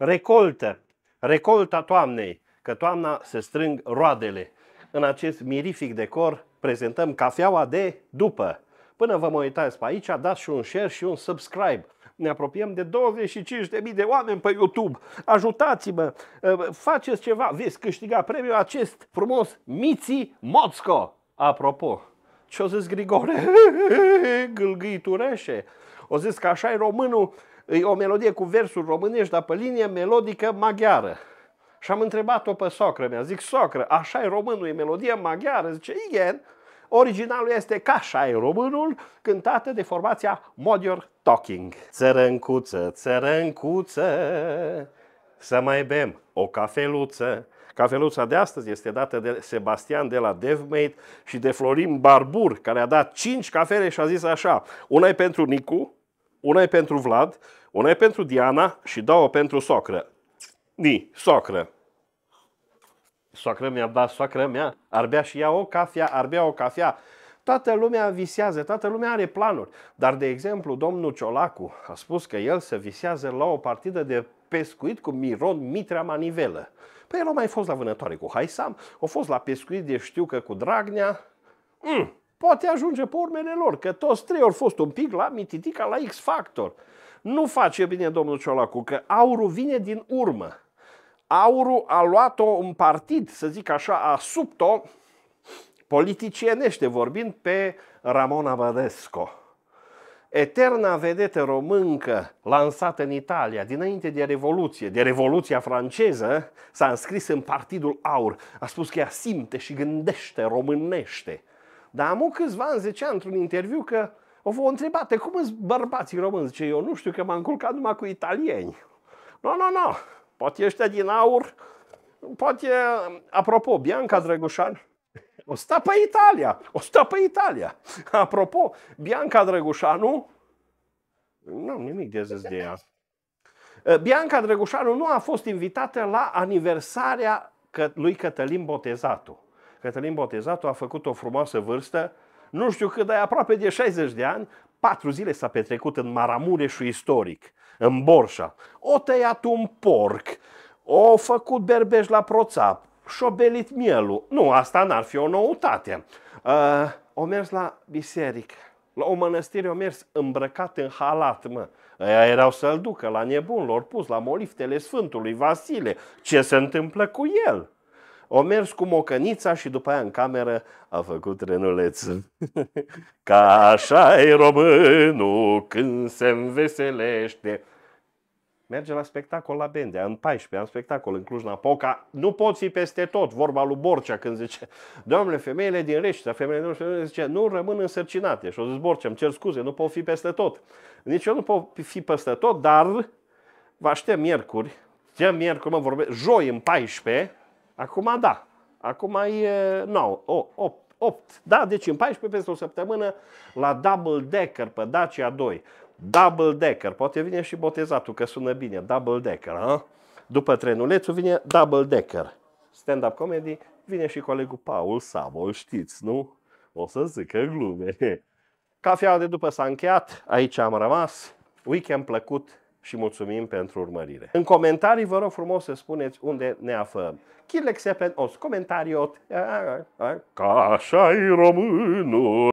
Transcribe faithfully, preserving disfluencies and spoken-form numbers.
Recoltă, recolta toamnei, că toamna se strâng roadele. În acest mirific decor prezentăm cafeaua de după. Până vă mai uitați pe aici, dați și un share și un subscribe. Ne apropiem de douăzeci și cinci de mii de oameni pe YouTube. Ajutați-mă, faceți ceva, veți câștiga premiul acest frumos Miții Moțco. Apropo, ce-o zis Grigore? Gâlgâitureșe. O zis că așa e românul, e o melodie cu versuri românești, dar pe linie melodică maghiară. Și am întrebat-o pe socră mea, zic, socră, așa e românul, e melodie maghiară? Zice, igen. Originalul este Ca așa e românul, cântată de formația Modior Talking. Țărâncuță, țărâncuță, să mai bem o cafeluță. Cafeluța de astăzi este dată de Sebastian de la DevMate și de Florin Barbur, care a dat cinci cafele și a zis așa: una e pentru Nicu, una e pentru Vlad, una e pentru Diana și două pentru socră. Ni, socră. Soacră mea, da, soacră mea, ar bea și ea o cafea, ar bea o cafea. Toată lumea visează, toată lumea are planuri. Dar, de exemplu, domnul Ciolacu a spus că el se visează la o partidă de pescuit cu Miron Mitrea manivelă. Păi el a mai fost la vânătoare cu Haysam, a fost la pescuit de știu că cu Dragnea. Mm, poate ajunge pe urmele lor, că toți trei au fost un pic la Mititica, la X-Factor. Nu face bine domnul Ciolacu, că aurul vine din urmă. Aurul a luat-o în partid, să zic așa, a subt-o, politicianește vorbind, pe Ramona Badesco. Eterna vedetă româncă lansată în Italia, dinainte de Revoluție, de Revoluția franceză, s-a înscris în Partidul Aur. A spus că ea simte și gândește românește. Dar amu câțiva ani, zece ani, într-un interviu, că o vă întrebate, cum îți bărbații români? Zice, eu nu știu, că m-am înculcat numai cu italieni. Nu, nu, nu. Poate ăștia din aur, poate, apropo, Bianca Drăgușanu, o stă pe Italia, o stă pe Italia. Apropo, Bianca Drăgușanu, nu am nimic de zis de ea. Bianca Drăgușanu nu a fost invitată la aniversarea lui Cătălin Botezatu. Cătălin Botezatu a făcut o frumoasă vârstă, nu știu cât, dar aproape de șaizeci de ani, patru zile s-a petrecut în Maramureșul istoric, în Borșa. O tăiat un porc, o făcut berbeș la proțap, și-o belit mielul. Nu, asta n-ar fi o noutate. Uh, o mers la biserică, la o mănăstire, o mers îmbrăcat în halat, mă. Aia erau să-l ducă la nebun, l-or pus la moliftele Sfântului Vasile. Ce se întâmplă cu el? O mers cu mocănița și după aia în cameră a făcut renulețul. Ca așa e românul când se înveselește. Merge la spectacol la Bendea, în paisprezece, în spectacol în Cluj-Napoca. Nu poți fi peste tot, vorba lui Borcea când zice, doamne, femeile din Reșița, femeile din Reșița, zice, nu rămân însărcinate. Și o zis Borcea, îmi cer scuze, nu pot fi peste tot. Nici eu nu pot fi peste tot, dar vă aștept miercuri, de miercuri mă vorbesc, joi în paisprezece, acum da, acum e nouă, opt, da, deci în paisprezece, peste o săptămână, la Double Decker, pe Dacia doi. Double Decker, poate vine și Botezatul, că sună bine, Double Decker, a? După trenulețul vine Double Decker. Stand-up comedy, vine și colegul Paul Sabol, știți, nu? O să zică glume. Cafeaua de după s-a încheiat, aici am rămas, weekend plăcut și mulțumim pentru urmărire. În comentarii vă rog frumos să spuneți unde ne aflăm. Chilexepen os comentariot, ca așa-i românul.